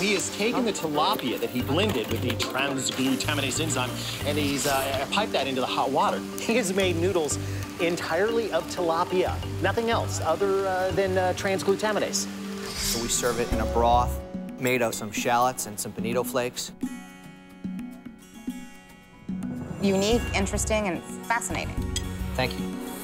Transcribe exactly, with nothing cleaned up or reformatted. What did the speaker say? He has taken the tilapia that he blended with the transglutaminase enzyme, and he's uh, piped that into the hot water. He has made noodles entirely of tilapia, nothing else other uh, than uh, transglutaminase. So we serve it in a broth made of some shallots and some bonito flakes. Unique, interesting, and fascinating. Thank you.